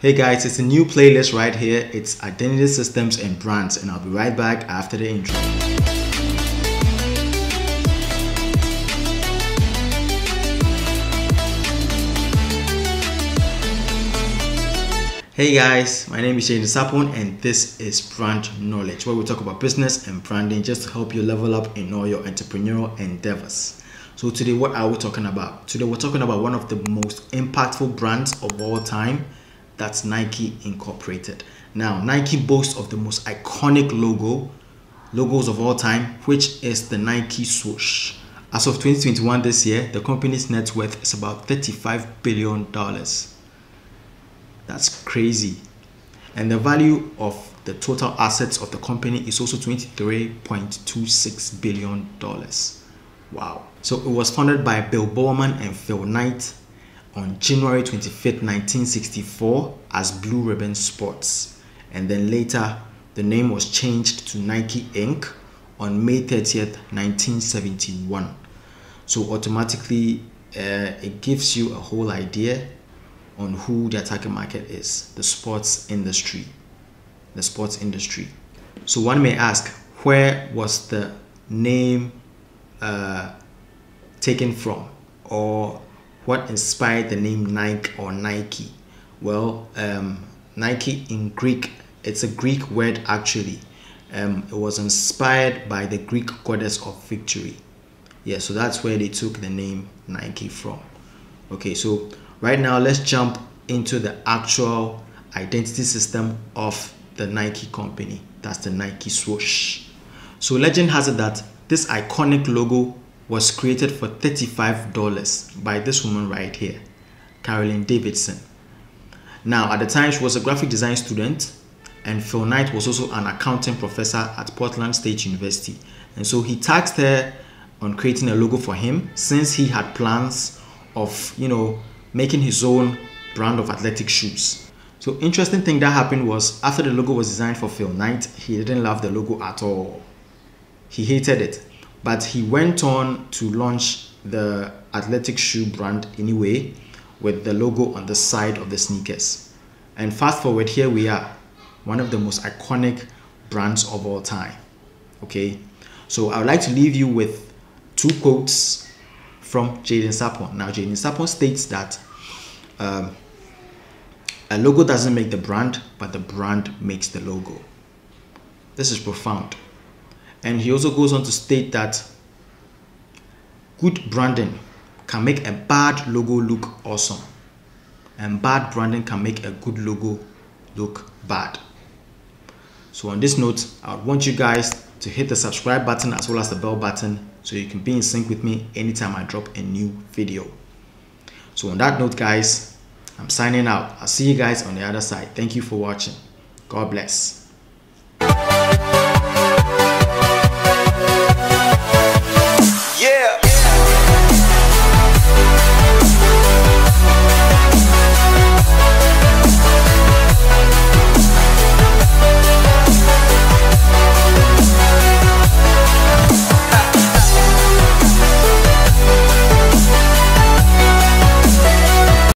Hey guys, it's a new playlist right here. It's Identity Systems and Brands, and I'll be right back after the intro. Hey guys, my name is Jayden Sarpong and this is Brand Knowledge, where we talk about business and branding just to help you level up in all your entrepreneurial endeavors. So today, what are we talking about? Today we're talking about one of the most impactful brands of all time. That's Nike Incorporated. Now, Nike boasts of the most iconic logos of all time, which is the Nike Swoosh. As of 2021 this year, the company's net worth is about $35 billion. That's crazy. And the value of the total assets of the company is also $23.26 billion. Wow. So it was founded by Bill Bowerman and Phil Knight on January 25th, 1964 as Blue Ribbon Sports, and then later the name was changed to Nike Inc. on May 30th, 1971. So automatically it gives you a whole idea on who the target market is, the sports industry. So one may ask, where was the name taken from, or what inspired the name Nike or Nike? Well, Nike in Greek, it's a Greek word actually. It was inspired by the Greek goddess of victory. Yeah, so that's where they took the name Nike from. Okay, so right now let's jump into the actual identity system of the Nike company. That's the Nike Swoosh. So legend has it that this iconic logo was created for $35 by this woman right here, Carolyn Davidson. Now, at the time, she was a graphic design student, and Phil Knight was also an accounting professor at Portland State University. And so he tasked her on creating a logo for him, since he had plans of, making his own brand of athletic shoes. So interesting thing that happened was, after the logo was designed for Phil Knight, he didn't love the logo at all. He hated it. But he went on to launch the athletic shoe brand anyway, with the logo on the side of the sneakers. And fast forward, here we are, one of the most iconic brands of all time. Okay, so I would like to leave you with two quotes from Jayden Sarpong. Now, Jayden Sarpong states that a logo doesn't make the brand, but the brand makes the logo. This is profound. And he also goes on to state that good branding can make a bad logo look awesome, and bad branding can make a good logo look bad. So on this note, I would want you guys to hit the subscribe button as well as the bell button, so you can be in sync with me anytime I drop a new video. So on that note, guys, I'm signing out. I'll see you guys on the other side. Thank you for watching. God bless.